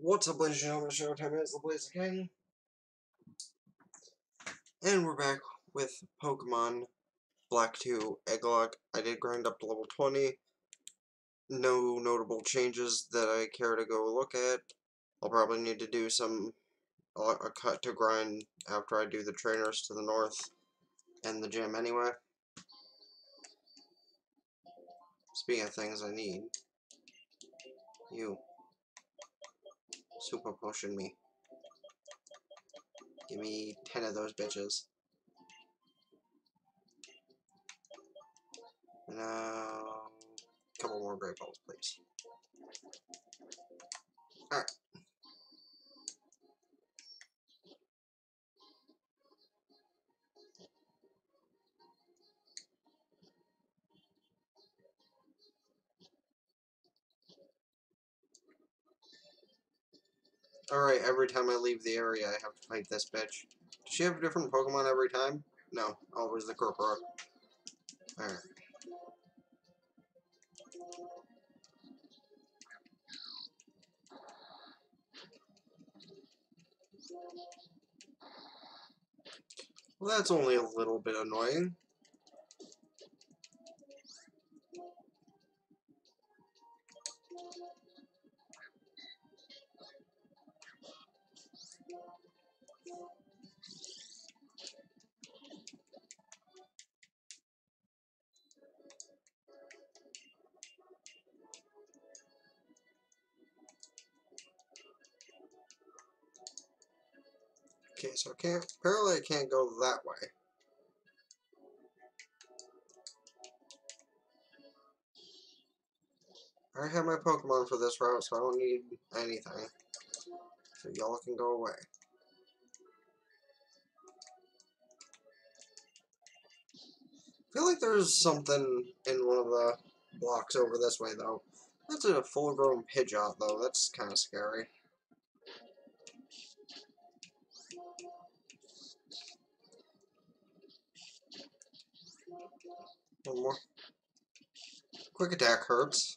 What's up, ladies and gentlemen? Showtime is the Blaze again. And we're back with Pokemon Black 2 Egglock. I did grind up to level 20. No notable changes that I care to go look at. I'll probably need to do a cut to grind after I do the trainers to the north and the gym anyway. Speaking of things I need, you super potion me. Give me 10 of those bitches. And a couple more Great Balls, please. Alright. Alright, every time I leave the area, I have to fight this bitch. Does she have a different Pokemon every time? No, always the Corphish. Alright. Well, that's only a little bit annoying. Okay, so apparently I can't go that way. I already have my Pokemon for this route, so I don't need anything. So y'all can go away. I feel like there's something in one of the blocks over this way, though. That's a full-grown Pidgeot, though. That's kind of scary. One more. Quick attack hurts.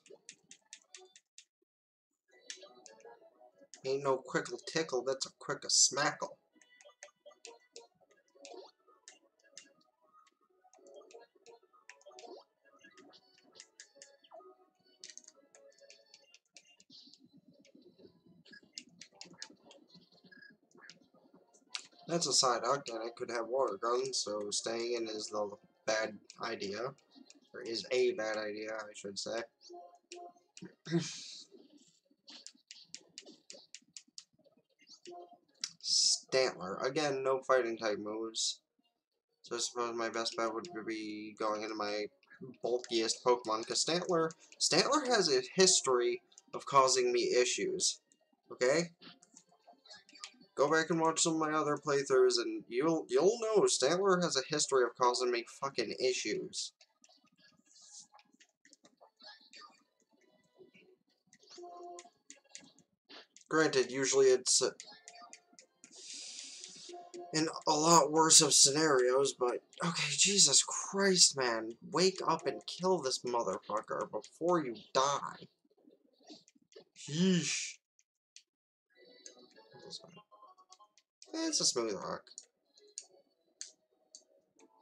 Ain't no quickle tickle, that's a quick a smackle. That's a side duck, and I could have water gun, so staying in is the bad idea. Or is a bad idea, I should say. Stantler. Again, no fighting type moves. So I suppose my best bet would be going into my bulkiest Pokemon, because Stantler has a history of causing me issues. Okay? Go back and watch some of my other playthroughs and you'll know Stantler has a history of causing me fucking issues. Granted, usually it's in a lot worse of scenarios, but okay, Jesus Christ, man. Wake up and kill this motherfucker before you die. Yeesh. It's a smooth rock.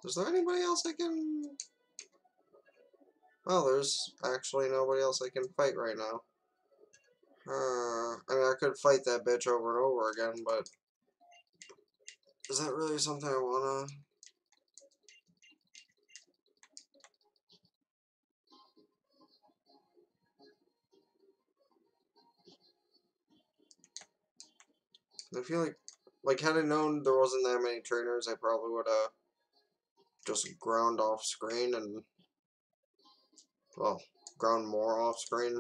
Is there anybody else I can... Well, there's actually nobody else I can fight right now. I mean, I could fight that bitch over and over again, but... Is that really something I wanna... I feel like had I known there wasn't that many trainers, I probably would have just ground off screen and, well, ground more off screen.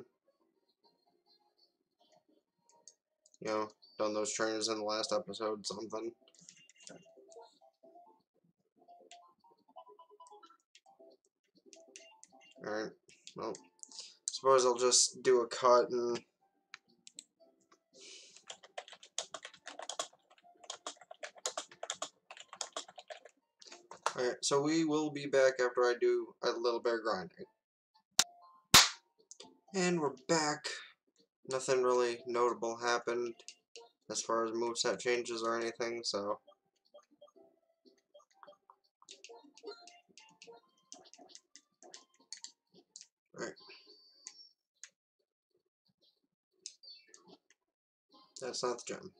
You know, done those trainers in the last episode, something. Alright, well, Suppose I'll just do a cut and... Alright, so we will be back after I do a little bit of grinding. And we're back. Nothing really notable happened as far as moveset changes or anything, so... Alright. That's not the gem.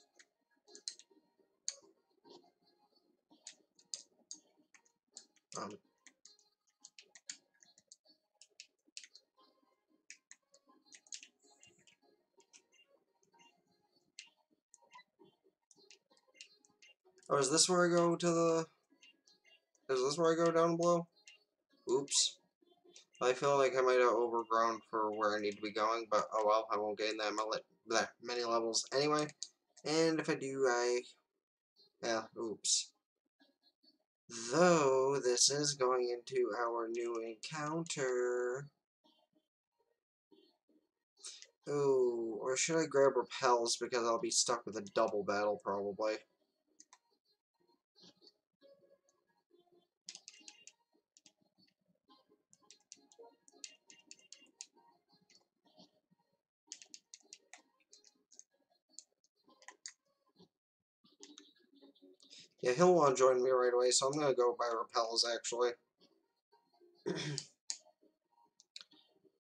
Oh, is this where I go to the... Is this where I go down below? Oops. I feel like I might have overgrown for where I need to be going, but oh well, I won't gain that many levels anyway. And if I do, I... Yeah, oops. Though, this is going into our new encounter. Ooh, or should I grab repels because I'll be stuck with a double battle probably. Yeah, he'll want to join me right away, so I'm going to go by repels, actually.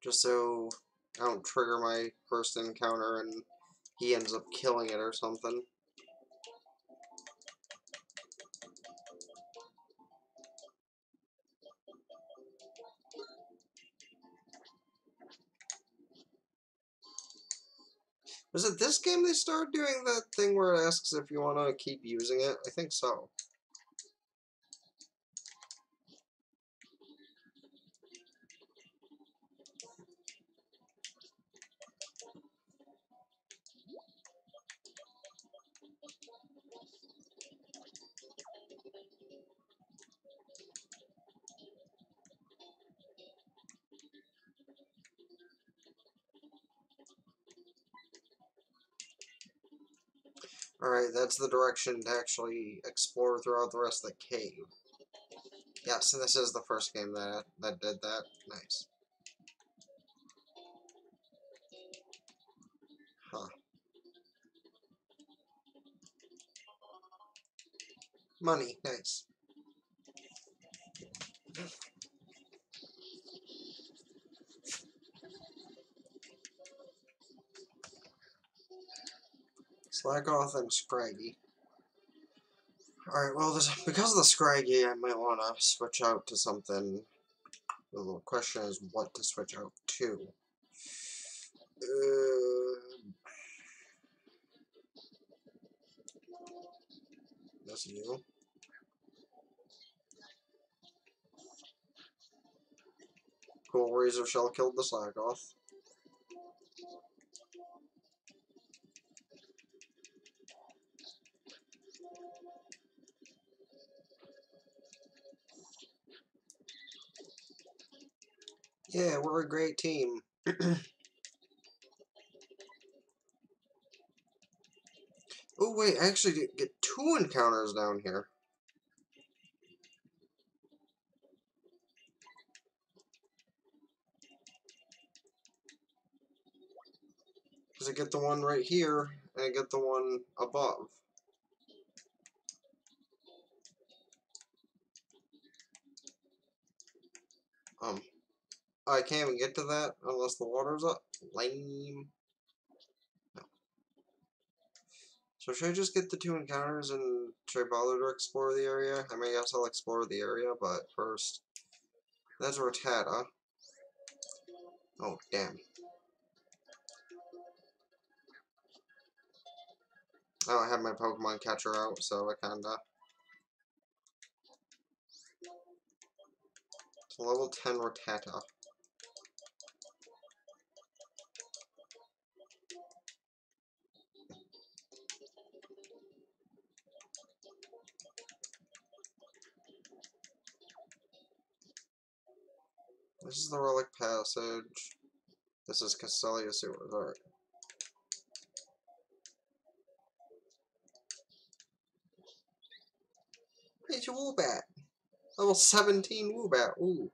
Just so I don't trigger my first encounter and he ends up killing it or something. Was it this game they started doing that thing where it asks if you want to keep using it? I think so. Alright, that's the direction to actually explore throughout the rest of the cave. Yeah, so this is the first game that did that. Nice. Huh. Money, nice. Slackoth and Scraggy. Alright, well, because of the Scraggy, I might want to switch out to something. The little question is what to switch out to. That's you. Cool, Razor Shell killed the Slackoth. Yeah, we're a great team. Oh wait, I actually did get two encounters down here. Because I get the one right here, and I get the one above. I can't even get to that unless the water's up. Lame. No. So should I just get the two encounters and should I bother to explore the area? I mean, I guess I'll explore the area, but first... That's Rattata. Oh, damn. I don't have my Pokemon catcher out, so I kinda... It's level 10 Rattata. This is the Relic Passage. This is Castelia Sewers. Alright. It's a Woobat. Level 17 Woobat. Ooh.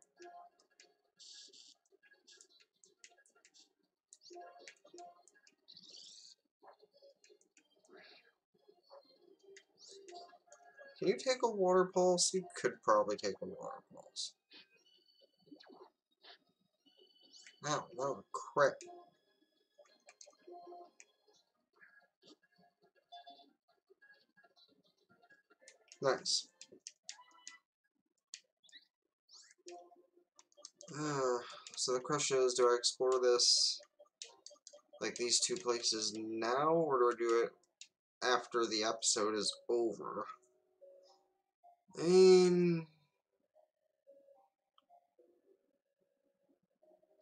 Can you take a water pulse? You could probably take a water pulse. Wow, no crap. Nice. So the question is, do I explore this, like these two places now, or do I do it after the episode is over? I mean,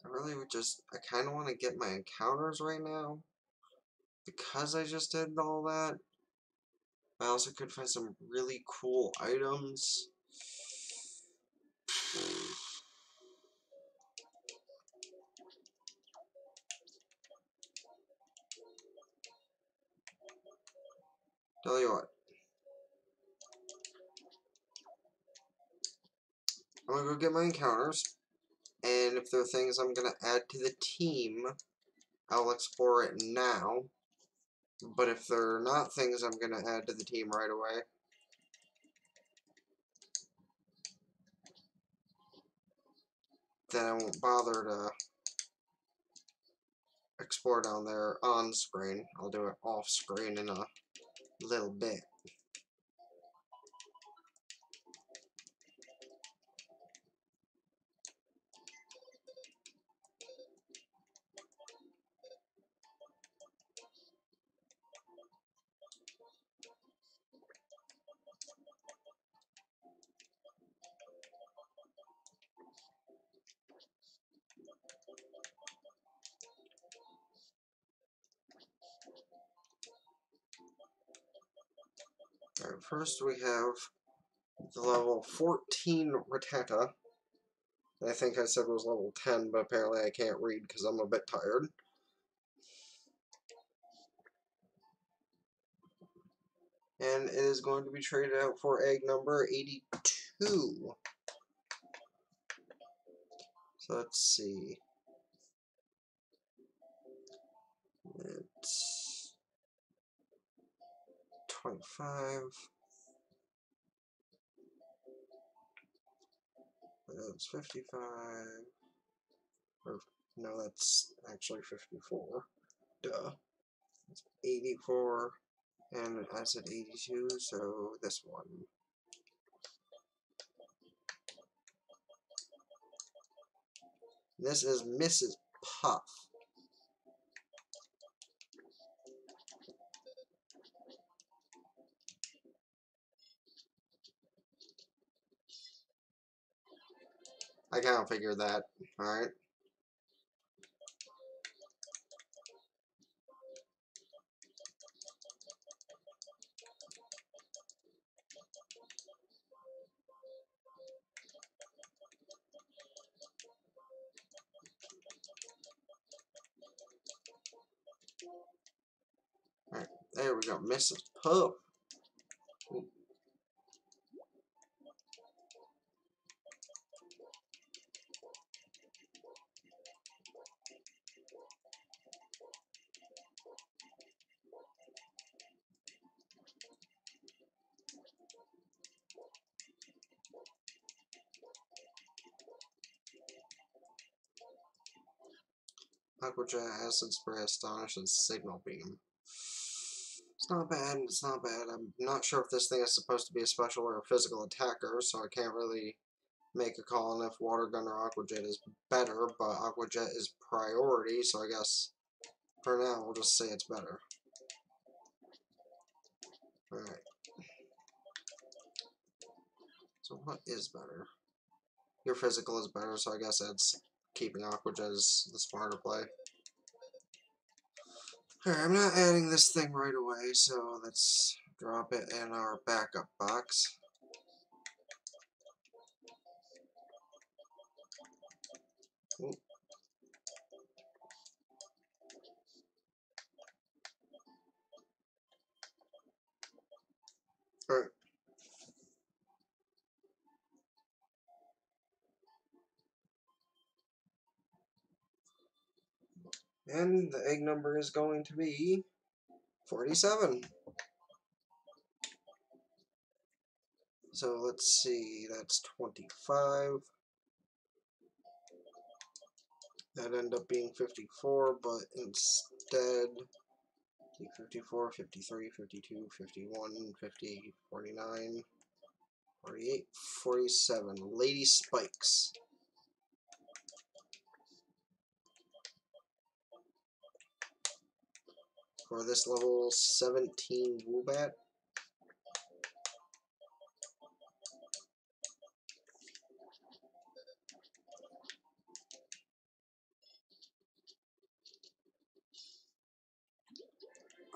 I really would just, I kind of want to get my encounters right now, because I just did all that. I also could find some really cool items. Tell you what. I'm gonna go get my encounters, and if there are things I'm gonna add to the team, I'll explore it now. But if there are not things I'm gonna add to the team right away, then I won't bother to explore down there on screen. I'll do it off screen in a little bit. Alright, first we have the level 14 Rattata. I think I said it was level 10, but apparently I can't read because I'm a bit tired. And it is going to be traded out for egg number 82. So let's see. It's 0.5. That's 55. Or, no, that's actually 54. Duh. That's 84. And I said 82, so this one. This is Mrs. Puff. I kind of figured that, alright. Alright, there we go, Mrs. Puff. Aqua Jet, Acid Spray, Astonish, and Signal Beam. It's not bad, it's not bad. I'm not sure if this thing is supposed to be a special or a physical attacker, so I can't really make a call on if Water Gun or Aqua Jet is better, but Aqua Jet is priority, so I guess for now we'll just say it's better. Alright. So what is better? Your physical is better, so I guess that's keeping Aqua Jet is the smarter play. Alright, I'm not adding this thing right away, so let's drop it in our backup box. Ooh. And the egg number is going to be 47. So let's see, that's 25. That ended up being 54, but instead 54, 53, 52, 51, 50, 49, 48, 47. Lady Spikes. For this level 17 Woobat.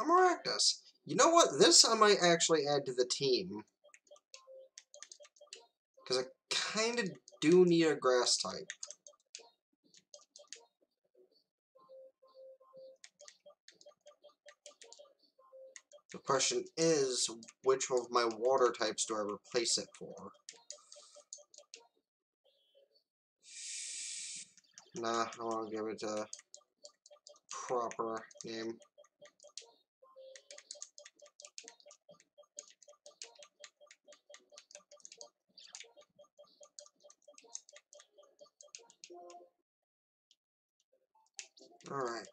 Amaractus. You know what? This I might actually add to the team. Because I kind of do need a grass type. The question is, which of my water types do I replace it for? Nah, I want to give it a proper name. Alright.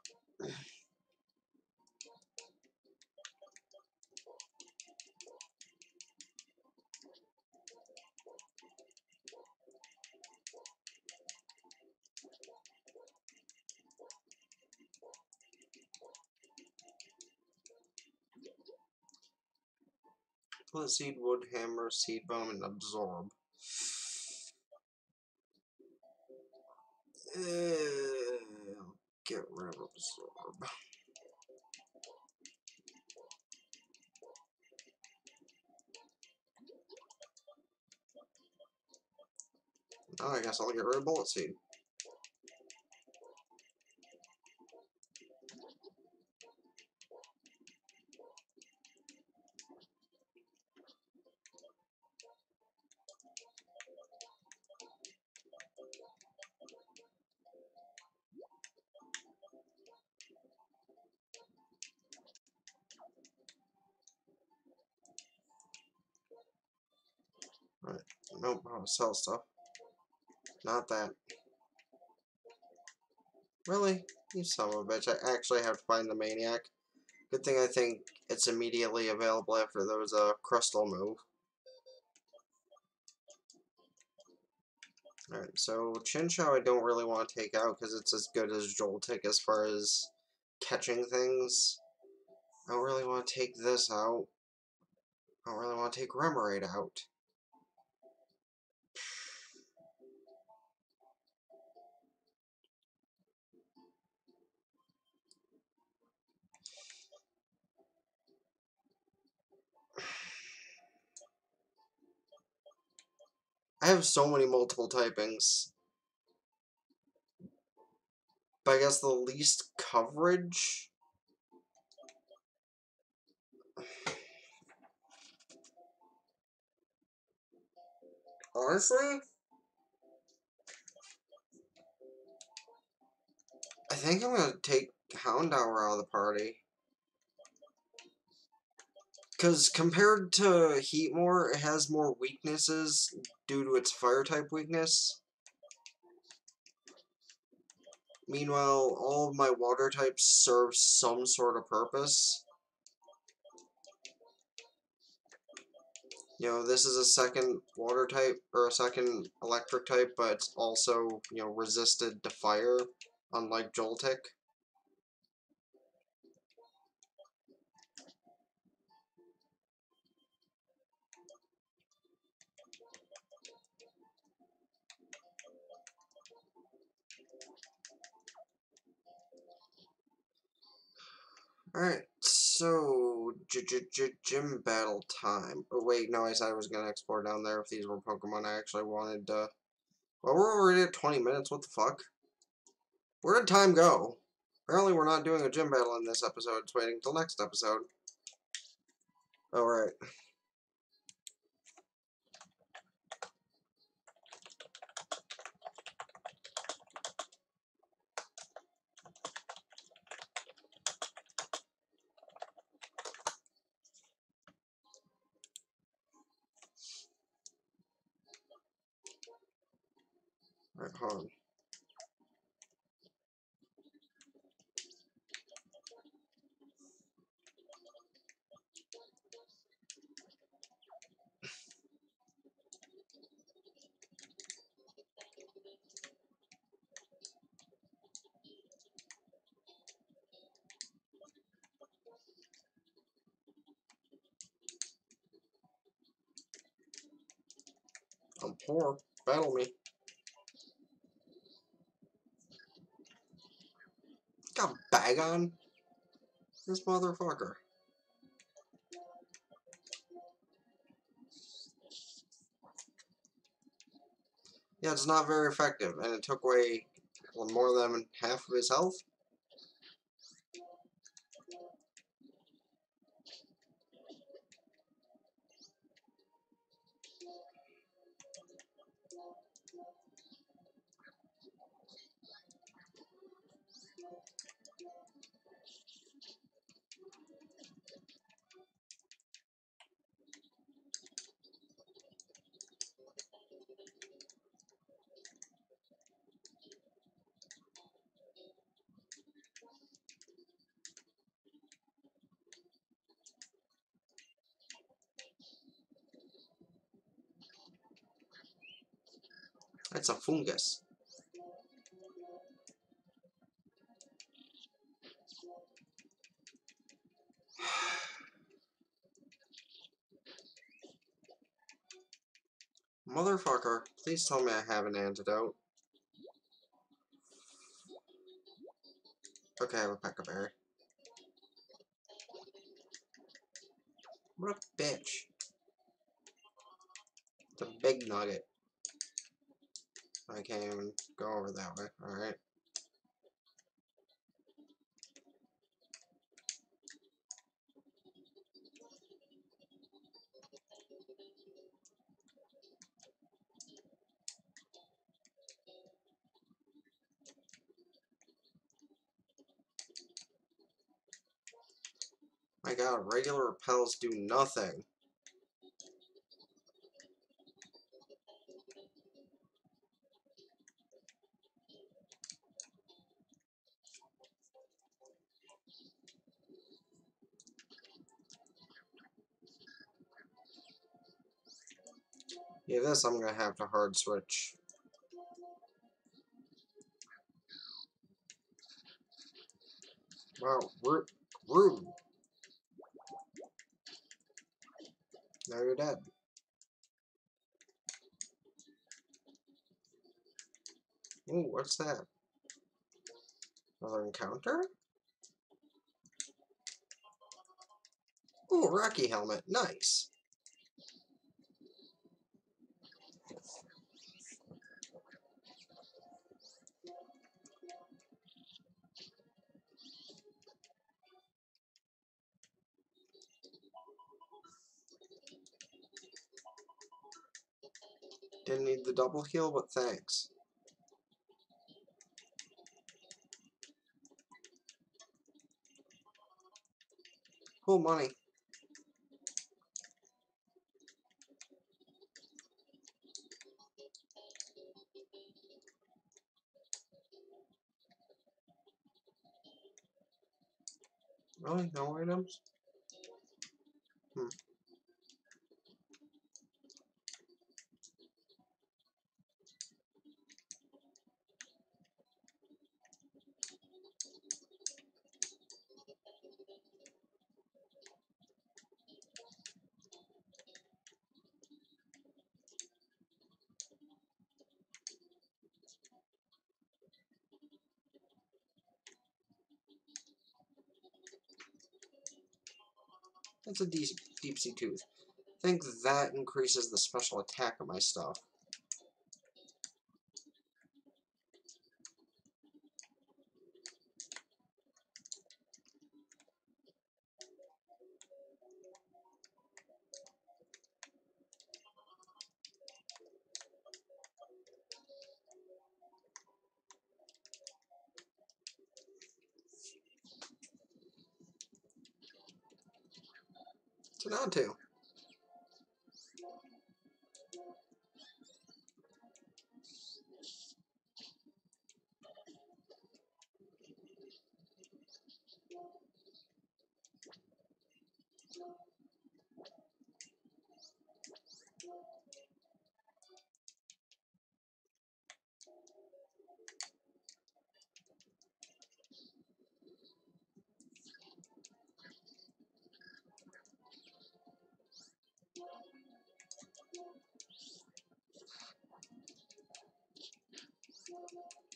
Bullet Seed, Wood Hammer, Seed Bomb, and Absorb. Get rid of Absorb. Oh, I guess I'll get rid of Bullet Seed. Right. Nope, I want to sell stuff. Not that. Really? You son of a bitch. I actually have to find the maniac. Good thing I think it's immediately available after there was a crystal move. Alright, so Chinchou I don't really want to take out because it's as good as Joltik as far as catching things. I don't really want to take this out. I don't really want to take Remoraid out. I have so many multiple typings. But I guess the least coverage? Honestly? I think I'm gonna take Houndour out of the party. Because compared to Heatmore, it has more weaknesses due to its fire-type weakness. Meanwhile, all of my water types serve some sort of purpose. You know, this is a second water type, or a second electric type, but it's also, you know, resisted to fire, unlike Joltik. Alright, so gym battle time. Oh wait, no, I said I was gonna explore down there if these were Pokemon I actually wanted to. Well, we're already at 20 minutes, what the fuck? Where did time go? Apparently we're not doing a gym battle in this episode, it's waiting till next episode. Alright. Alright, hold on. I'm poor. Battle me. Got a bag on? This motherfucker. Yeah, it's not very effective, and it took away more than half of his health. That's a fungus. Motherfucker, please tell me I have an antidote. Okay, I have a Pecha Berry. What a bitch. The big nugget. I can't even go over that way. Alright. My god, regular repels do nothing. Yeah, this I'm gonna have to hard switch. Wow, rude. Now you're dead. Ooh, what's that? Another encounter? Ooh, Rocky Helmet, nice. Didn't need the double heal, but thanks. Cool money. Really? No items? Hmm. That's a Deep-Sea Tooth. I think that increases the special attack of my stuff. Not to.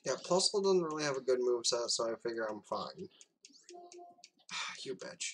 Yeah, Plusle doesn't really have a good moveset, so I figure I'm fine. You bitch.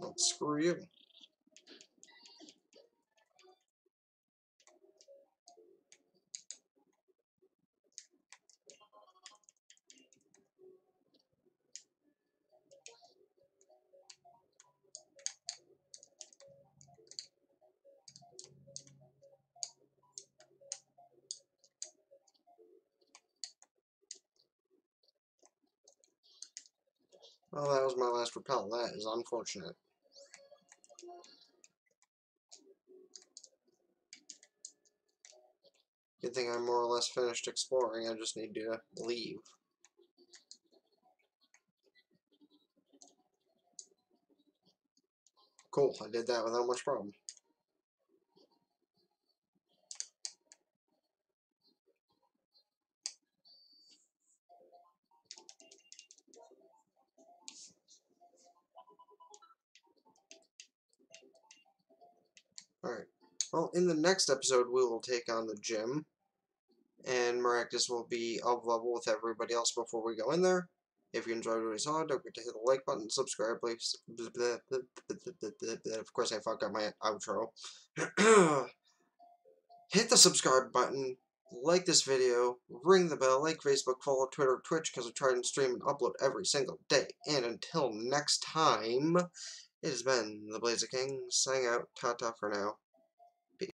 Well, screw you. Well, that was my last repel. That is unfortunate. Good thing I'm more or less finished exploring. I just need to leave. Cool, I did that without much problem. Alright, well, in the next episode we will take on the gym, and Maractus will be up level with everybody else before we go in there. If you enjoyed what you saw, don't forget to hit the like button, subscribe, please. Of course I fucked up my outro. Hit the subscribe button, like this video, ring the bell, like Facebook, follow Twitter, Twitch, because I try and stream and upload every single day. And until next time... It has been the Blazer King, signing out, ta-ta for now.